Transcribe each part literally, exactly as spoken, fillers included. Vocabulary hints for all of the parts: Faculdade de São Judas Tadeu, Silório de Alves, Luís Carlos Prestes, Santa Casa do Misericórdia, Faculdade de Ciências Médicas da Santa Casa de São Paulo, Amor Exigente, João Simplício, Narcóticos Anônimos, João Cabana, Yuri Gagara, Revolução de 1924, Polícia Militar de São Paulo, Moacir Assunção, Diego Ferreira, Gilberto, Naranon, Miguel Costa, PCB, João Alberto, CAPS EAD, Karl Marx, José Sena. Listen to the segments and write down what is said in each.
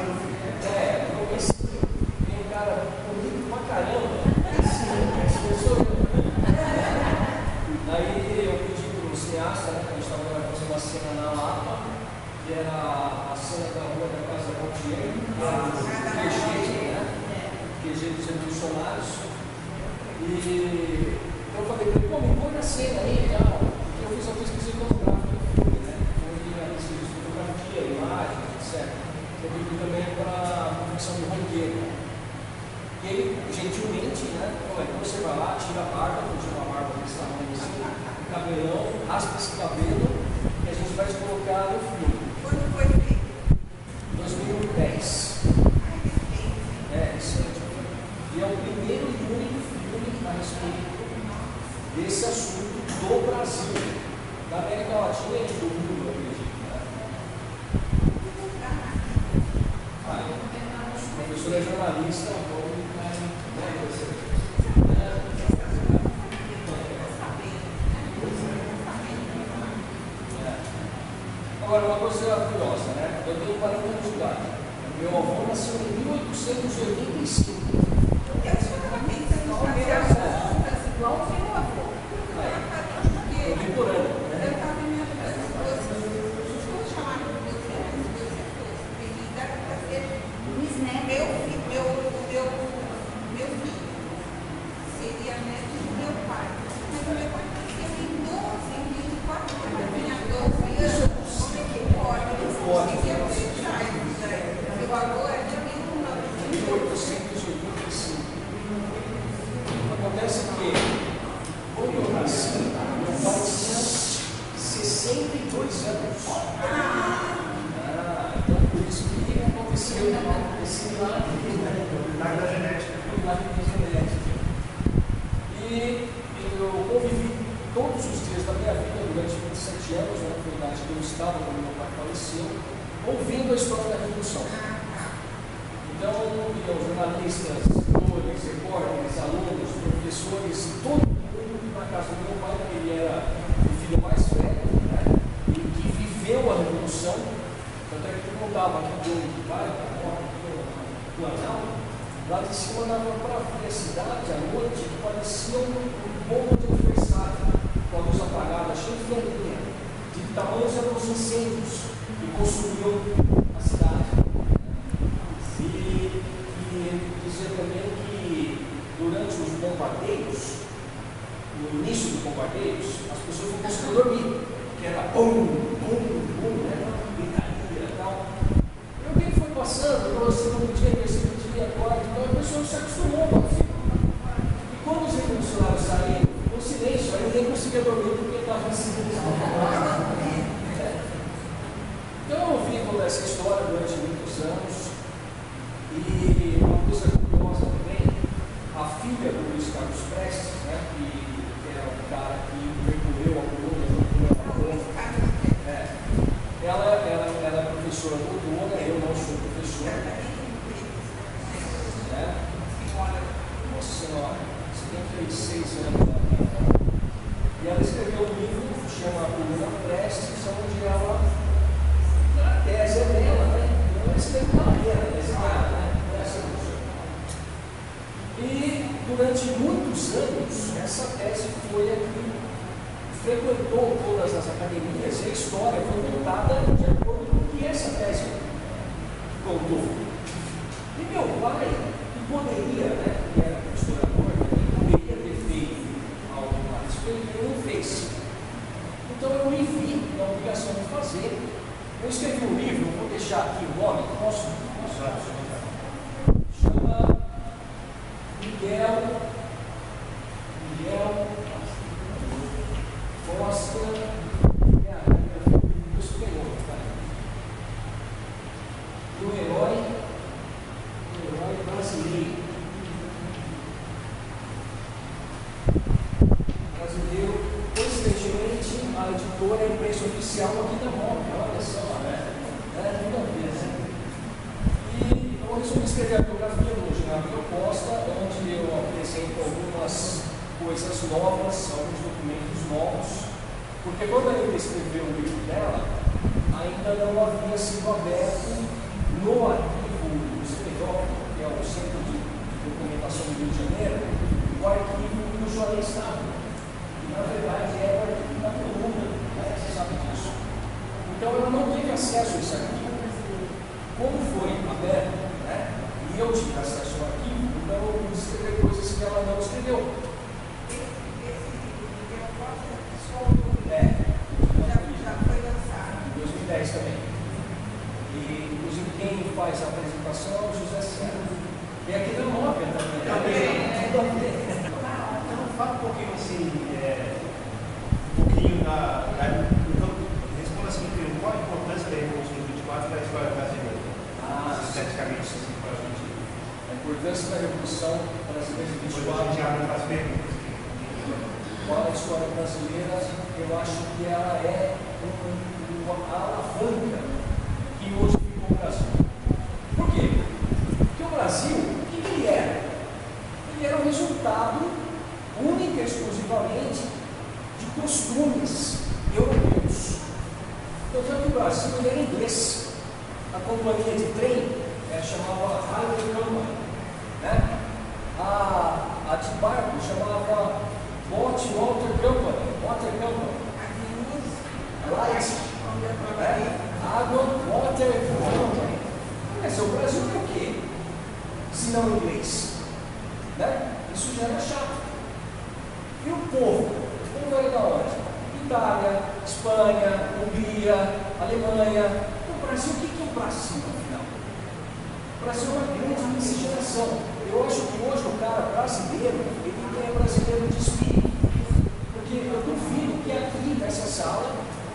no arquivo pessoas de acesso ao arquivo não escrever coisas que ela não escreveu. É, já foi lançado. Em dois mil e dez também. E, inclusive, quem faz a apresentação é o José Sena. E aqui da Móvel também. Também. Então, fala um pouquinho assim, é, um pouquinho da. Então, responda assim, qual a importância da Revolução de vinte e quatro para a história brasileira? Ah, esteticamente, assim, para a gente. A importância da Revolução brasileira de vinte e quatro. A gente abre as perguntas. Qual a história brasileira? Eu acho que ela é uma alavanca que hoje ficou o Brasil. Por quê? Porque o Brasil, o que ele era? Ele era um resultado único e exclusivamente de costumes europeus. Portanto, o Brasil ele era inglês. A companhia de trem é, chamava Highway Company, né? A, a de barco chamava Boat Water Company. Water Company. Light. Né? Água, Water Company. Mas o Brasil é o quê? Se não inglês. Né? Isso já era chato. E o povo? O povo era da onde? Itália, Espanha, Hungria, Alemanha. O Brasil, o que é o Brasil, afinal? O Brasil é uma grande miscigenação. Eu acho que hoje o cara brasileiro, ele não é brasileiro de espírito. Eu duvido que aqui nessa sala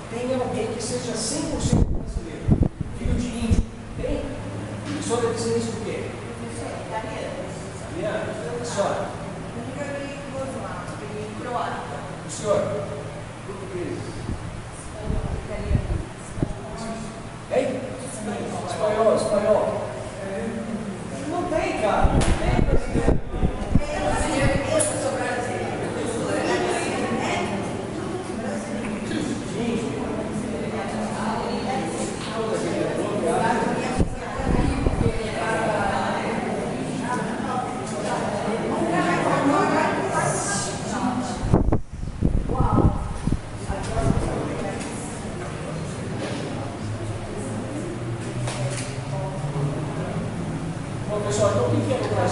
tenha alguém que seja cem por cento brasileiro. Filho de índio. Tem? E só deve ser isso do quê? Italiano. Italiano. A senhora? Húngara e Bosnia. E croata. O senhor? Português. Italiano. Hein? Espanhol. Espanhol. Espanhol. Não tem, cara. Tem brasileiro. O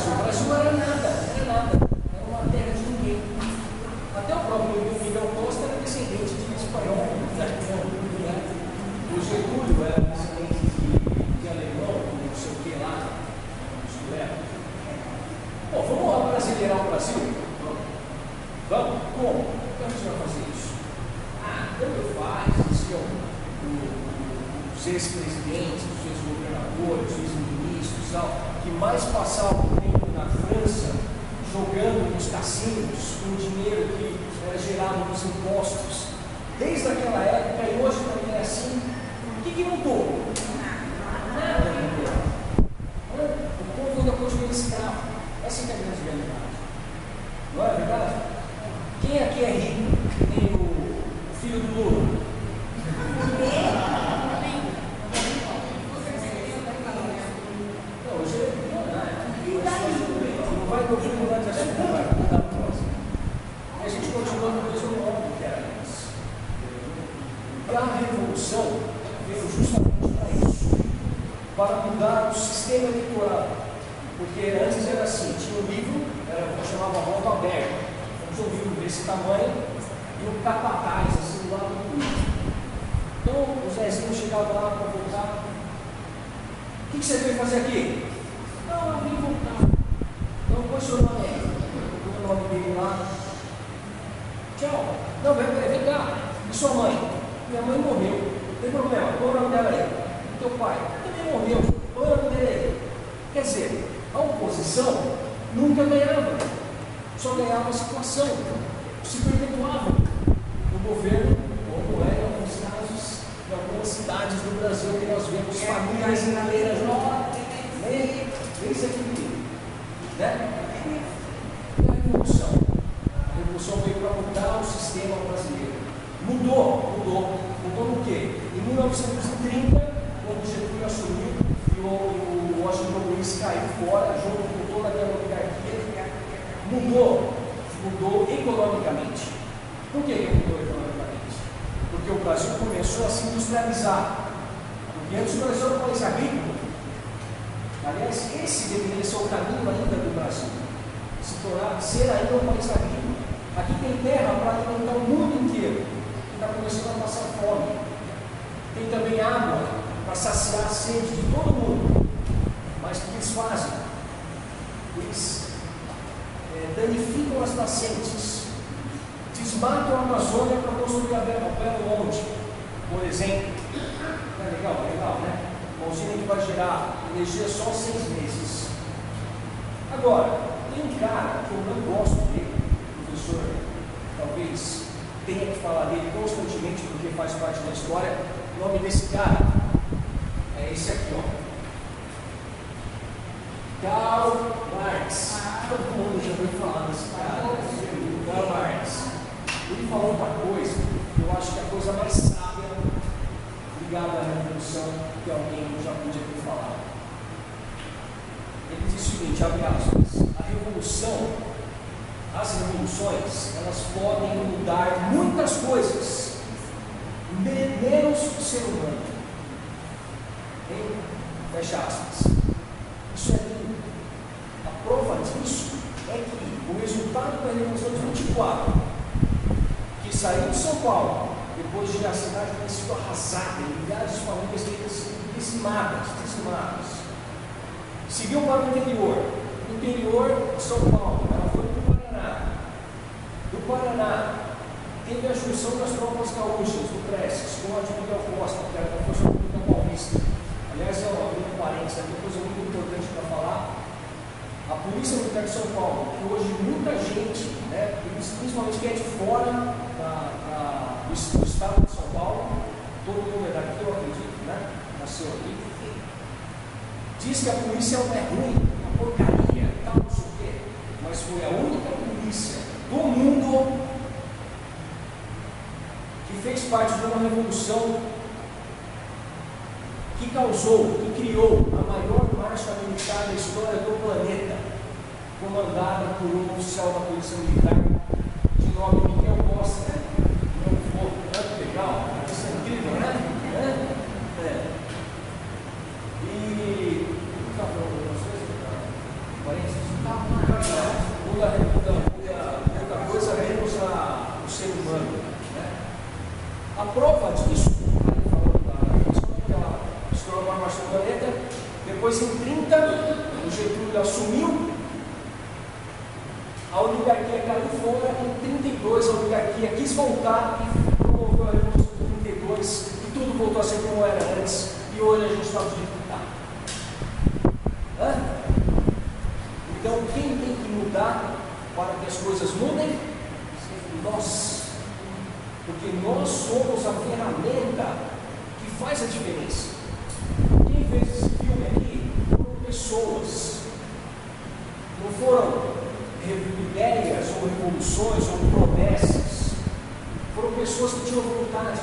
Brasil começou a se industrializar. Porque antes o Brasil era um país agrícola. Aliás, esse deveria ser o caminho ainda do Brasil. Se tornar, ser ainda um país agrícola. Aqui tem terra para alimentar o mundo inteiro, que está começando a passar fome. Tem também água para saciar a sede de todo mundo. Mas o que eles fazem? Eles é, danificam as nascentes, desmatam a Amazônia para construir a Belo Monte, por exemplo. Não é legal? É legal, né? Uma usina que vai gerar energia só seis meses. Agora, tem um cara que eu não gosto dele, professor, talvez tenha que falar dele constantemente porque faz parte da história. O nome desse cara é esse aqui, ó. Karl Marx. Todo mundo já ouviu falar desse cara. Karl Marx. Ele falou uma coisa que eu acho que é a coisa mais sábia ligada à revolução que alguém já podia ter falado. Ele disse o seguinte, abre aspas, a revolução, as revoluções, elas podem mudar muitas coisas, menos o ser humano. Hein? Fecha aspas. Isso é lindo. A prova disso é que o resultado da Revolução de vinte e quatro, que saiu de São Paulo, depois de a cidade ter sido arrasada, milhares de famílias terem sido dizimadas, dizimadas, seguiu para o interior. O interior de São Paulo, ela foi para o Paraná. Do Paraná, teve a junção das tropas gaúchas, do Prestes, com a de Miguel Costa, que era da Força Pública Paulista. Aliás, é uma grande parênteses, é uma coisa muito importante para falar. A Polícia Militar de São Paulo, que hoje muita gente, né, principalmente quem é de fora da, da, do, do estado de São Paulo, todo mundo é daqui, eu acredito, né, nasceu aqui, diz que a polícia é ruim, uma porcaria, tal, não sei o quê, mas foi a única polícia do mundo que fez parte de uma revolução que causou, que criou a maior marcha militar da história do planeta, comandada por um oficial da Polícia Militar de nome Miguel Costa, né? Não foi tanto legal, isso é incrível, né? É. É. E o que está falando para vocês? Parênteses. Muda coisa menos a, o ser humano. A prova disso, estourou a marcha do planeta, depois em trinta, o Getúlio assumiu, a oligarquia caiu fora, em trinta e dois a oligarquia quis voltar e promoveu a revolução de trinta e dois e tudo voltou a ser como era antes e hoje a gente está dificultado. Então quem tem que mudar para que as coisas mudem? Nós. Porque nós somos a ferramenta que faz a diferença. Quem fez esse filme aqui foram pessoas. Não foram ideias ou revoluções ou promessas. Foram pessoas que tinham vontade.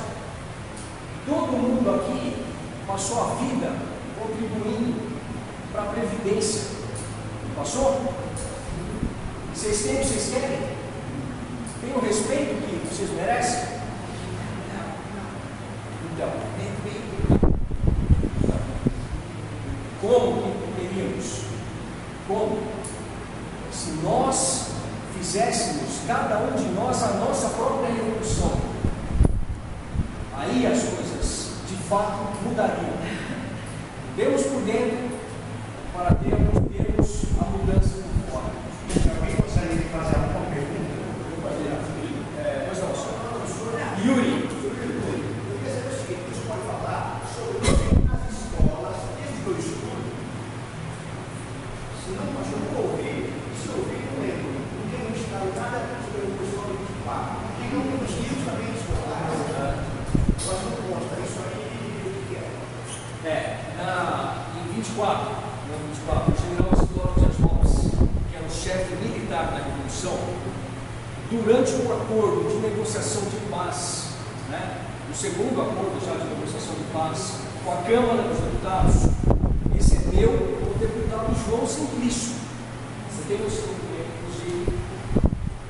Todo mundo aqui passou a vida contribuindo para a Previdência. Passou? Vocês têm o que vocês querem? Tem o respeito que vocês merecem? Então, como que teríamos? Como? Se nós fizéssemos, cada um de nós, a nossa própria revolução, aí as coisas de fato mudariam. Deus por dentro, para Deus termos a mudança por fora. Alguém gostaria de fazer alguma pergunta? Vou fazer a Yuri. Eu queria saber o seguinte, você pode falar sobre as escolas, desde que eu estudo, se não, mas eu vou ouvir, e se eu ouvir, não lembro, não tenho estado nada sobre a Revolução de vinte e quatro, e não temos livros também escolares, mas não consta, isso aí o que é? É, em vinte e quatro, o general Silório de Alves, que era o chefe militar da Revolução, durante um acordo de negociação de paz, né? O segundo acordo já de negociação de paz com a Câmara dos Deputados, recebeu o deputado João Simplício. Você tem os inclusive.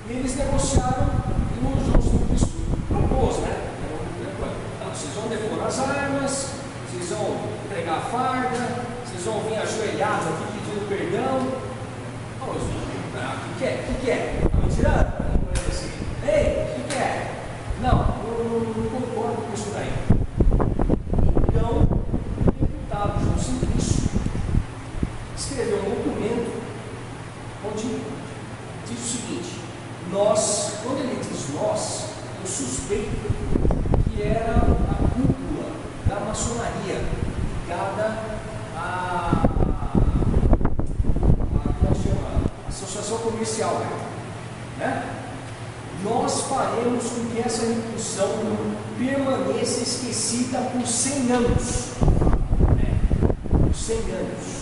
E eles negociaram e o João Simplício propôs, né? Então, vocês vão decorar as armas, vocês vão entregar a farda, vocês Eles vão vir ajoelhados aqui pedindo perdão. Não, eles vão perguntar, o que é? O que é? Estão me tirando? Ei, o que é? Não, eu não concordo com isso daí. Então, o deputado João Simplício escreveu um documento onde diz o seguinte: nós, quando ele diz nós, eu suspeito que era a cúpula da maçonaria ligada à associação comercial, né? Nós faremos com que essa revolução permaneça esquecida por cem anos. Né? Por cem anos.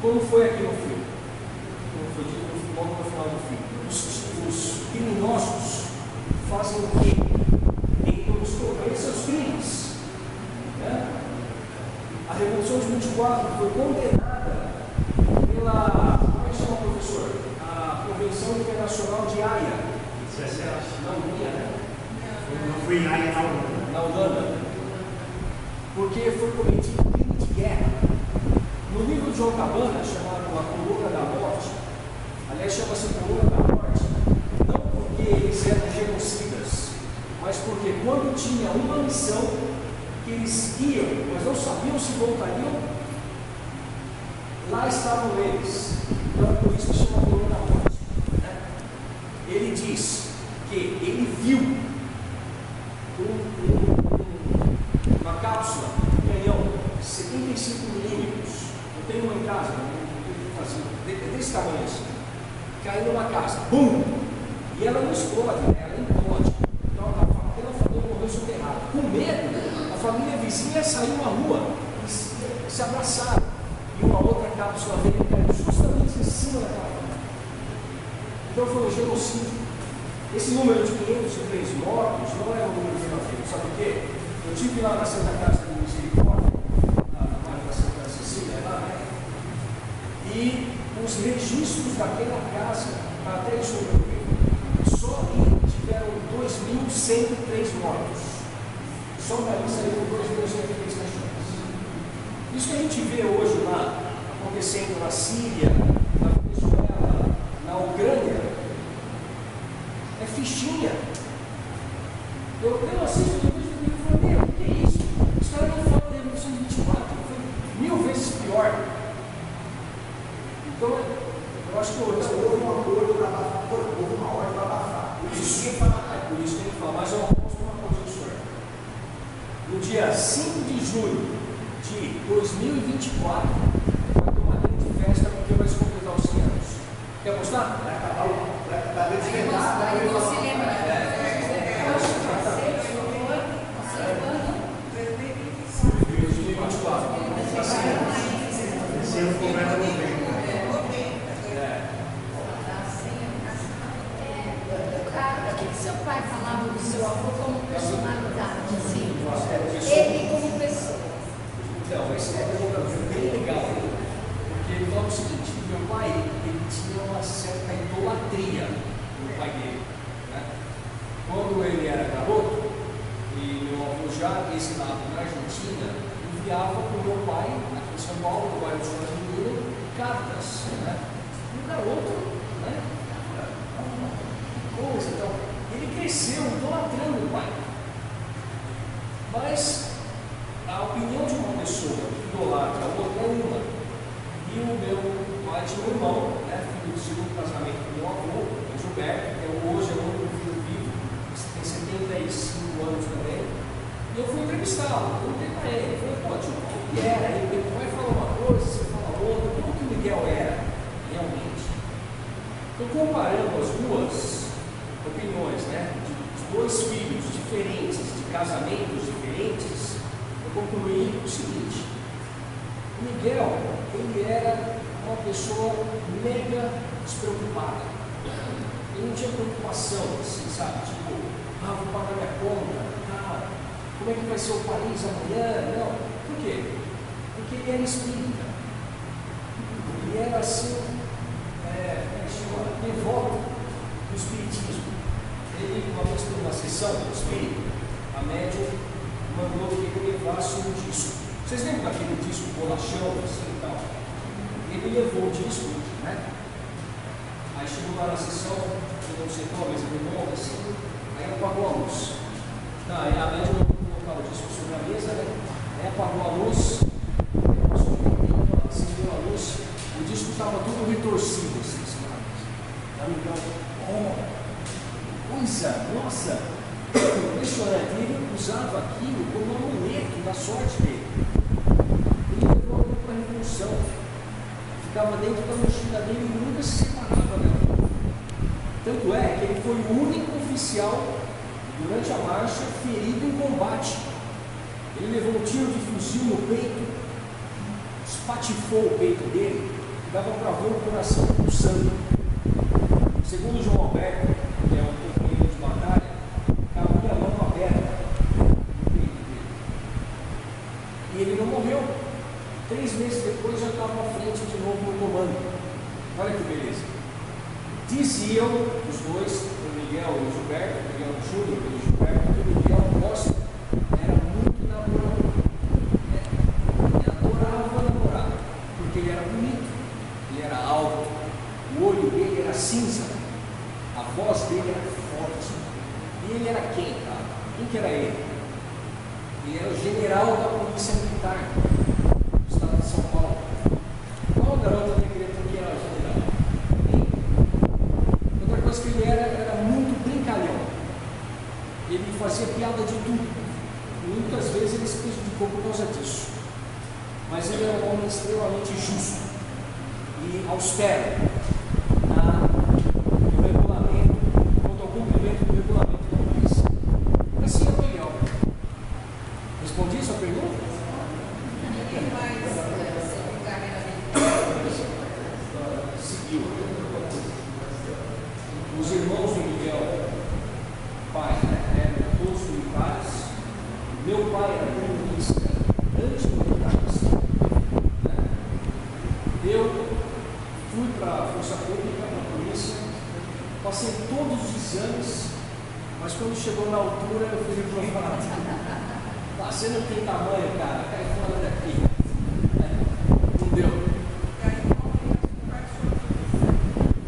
Como foi aqui no fim? Como foi dito no final, no final do fim? Os, os criminosos fazem o quê? Tentam esconder seus crimes. Né? A Revolução de vinte e quatro foi condenada pela, como é que chama, professor? A Convenção Internacional de Haia. Na Hungria, né? Não foi em Haia, na Holanda. Porque foi cometido crime de guerra. No livro de João Cabana, chamado A Coluna da Morte, aliás, chama-se Coluna da Morte, não porque eles eram genocidas, mas porque quando tinha uma missão que eles iam, mas não sabiam se voltariam, lá estavam eles. Então, por isso que chama Coluna da Morte. Né? Ele diz que ele viu um, um, uma cápsula, um canhão de setenta e cinco milímetros. Tem uma em casa, desse tamanho assim, caiu numa casa, bum! E ela não explode, né? Ela implode. Então a família, a família morreu soterrada. Com medo, a família vizinha saiu à rua e se, se abraçaram. E uma outra cápsula veio e caiu justamente em cima da casa. Então foi um genocídio. Esse número de quinhentos e três mortos não é um número relativo. Sabe por quê? Eu estive lá na Santa Casa do Misericórdia, e os registros daquela casa, até isso, só tiveram dois mil cento e três mortos. Só daí saíram dois mil cento e três pessoas. Isso que a gente vê hoje lá, acontecendo na Síria, na Venezuela, na Ucrânia, é fichinha. Eu, eu assisto tudo isso e eu falei, o que é isso? Os caras não falam da Revolução de vinte e quatro, foi mil vezes pior. Então, eu acho que hoje houve um acordo para abafar, houve uma ordem para abafar. Por isso que ele fala, mas eu aposto uma coisa do senhor. No dia cinco de julho de dois mil e vinte e quatro, vai ter uma grande festa porque vai se completar os cem anos. Quer apostar? Vai acabar o. Vai desvendar, vai reconciliar. dois mil e vinte e quatro. Terceiro começa no meio. Seu pai falava do seu avô como personalidade, assim, ele como pessoa. Então, esse é um problema bem legal, porque ele fala o seguinte: meu pai, ele tinha uma certa idolatria no pai dele. Né? Quando ele era garoto, e meu avô já ensinava na Argentina, enviava para o meu pai, aqui em São Paulo, no bairro de São Paulo, cartas. Né? Um garoto, né? Coisa, então. Ele cresceu idolatrando o pai. Mas a opinião de uma pessoa que idolatra a outra é uma. E o meu pai tinha um irmão, né, filho do segundo casamento do meu avô, o Gilberto, que hoje é o único filho vivo, tem setenta e cinco anos também. E eu fui entrevistá-lo, perguntei para ele, eu falei, pô, tio, o que era? Ele vai falar uma coisa, você fala outra, como que o Miguel era realmente? Então, comparando as duas opiniões, né, de dois filhos diferentes, de casamentos diferentes, eu concluí o seguinte: Miguel, ele era uma pessoa mega despreocupada. Ele não tinha preocupação, assim, sabe, tipo, ah, vou pagar minha conta, ah, como é que vai ser o país amanhã, não. Por quê? Porque ele era espírita. Ele era assim, é, é, devoto do espiritismo. Ele, uma vez por uma sessão do espírito, a médium mandou que eu levasse um disco. Vocês lembram daquele disco bolachão, assim e tal? Ele levou o disco, né? Aí chegou lá na sessão, eu não sei qual, mas ele volta assim, aí apagou a luz. Tá, aí a médium colocava o disco sobre a mesa, né? Aí apagou a luz, acendeu a luz, o disco estava tudo retorcido, assim, assim, lá no canto. Oh, coisa, nossa, impressionante, ele usava aquilo como um amuleto da sorte dele. Ele levou aquilo para a revolução, ficava dentro da mochila dele e nunca se separava dela. Tanto é que ele foi o único oficial, durante a marcha, ferido em combate. Ele levou um tiro de fuzil no peito, espatifou o peito dele, dava para ver o coração pulsando. Segundo João Alberto, que é um companheiro de batalha, cabia a mão aberta no peito dele. E ele não morreu. Três meses depois já estava à frente de novo no comando. Olha que beleza. Diziam os dois, o Miguel e o Gilberto, o Miguel Júnior e o Gilberto, que o Miguel Costa era muito namorado. Ele era bonito, ele era alto, o olho dele era cinza, a voz dele era forte. E ele era quem, cara? Quem que era ele? Ele era o general da Polícia Militar do Estado de São Paulo. Qual garoto decretou que era o general? Hein? Outra coisa que ele era, era muito brincalhão. Ele fazia piada de tudo. Muitas vezes ele se prejudicou por causa disso. Mas ele era um homem extremamente justo e austero na, no regulamento, quanto ao cumprimento do regulamento da polícia. Assim é melhor. Respondi a sua pergunta? Ninguém mais seguiu carreira militar. Seguiu. Os irmãos do Miguel, pai, né? Todos militares. Meu pai era comunista, anti-militarista. Eu fui para a Força Pública, para a polícia, passei todos os exames, mas quando chegou na altura eu fui reprovado. Ah, você não tem tamanho, cara, cai fora daqui. É, não deu.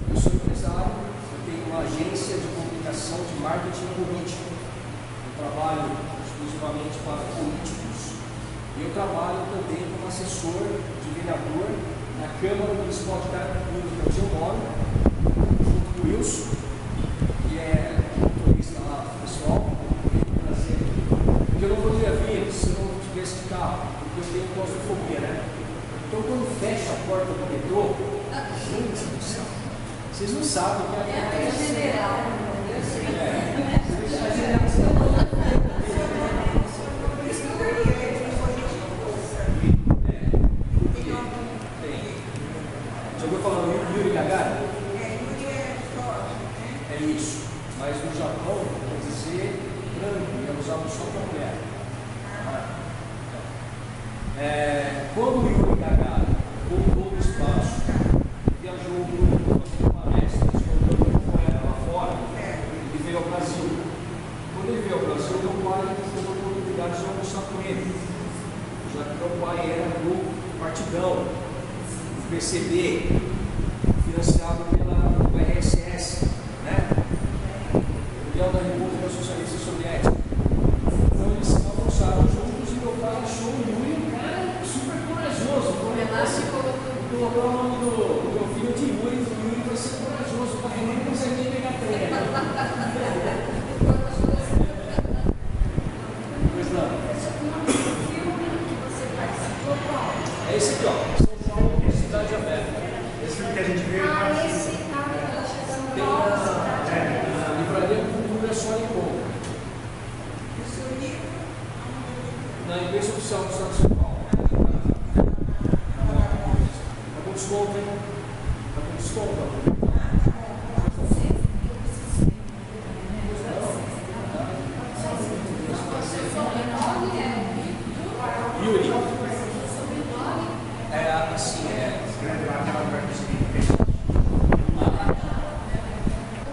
Eu sou empresário, eu tenho uma agência de comunicação, de marketing político. Eu trabalho exclusivamente para políticos. E eu trabalho também como assessor de vereador na Câmara Municipal de Pública onde eu moro, junto com o Wilson, que é motorista lá do pessoal, prazer. Porque eu não poderia vir se eu não tivesse de carro, porque eu tenho claustrofobia, né? Então quando fecha a porta do metrô, gente do céu, vocês não sabem o que é. É a general, eu sei. É, vocês já generam. Mas no Japão, quer dizer, branco, é usado só para mulher. É, quando o Yuri Gagara voltou do espaço, viajou por uma palestra, jogando lá fora, ele veio ao Brasil. Quando ele veio ao Brasil, meu pai teve a oportunidade de almoçar com ele, já que meu pai era do Partidão, do P C B, financiado pela R S S. Da República Socialista Soviética. Então eles se almoçaram juntos e meu pai achou o Yuri um cara super corajoso. Colocou o nome do meu filho de Yuri, o Yuri vai ser corajoso, o pai não conseguia pegar trem. Pois não. É esse aqui, ó. São Paulo, Cidade Aberta. Esse que a gente viu. Ah, esse cara. É. Só em bom. Na investigação do Estado de São Paulo. Está com desconto, hein? Está com desconto, ó. Yuri. É assim, é.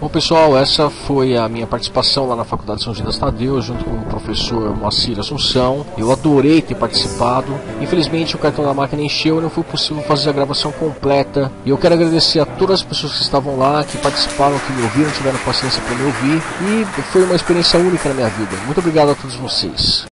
Bom, pessoal, essa foi a minha participação lá na Faculdade de São Judas Tadeu, junto com o professor Moacir Assunção. Eu adorei ter participado. Infelizmente, o cartão da máquina encheu e não foi possível fazer a gravação completa. E eu quero agradecer a todas as pessoas que estavam lá, que participaram, que me ouviram, tiveram paciência para me ouvir. E foi uma experiência única na minha vida. Muito obrigado a todos vocês.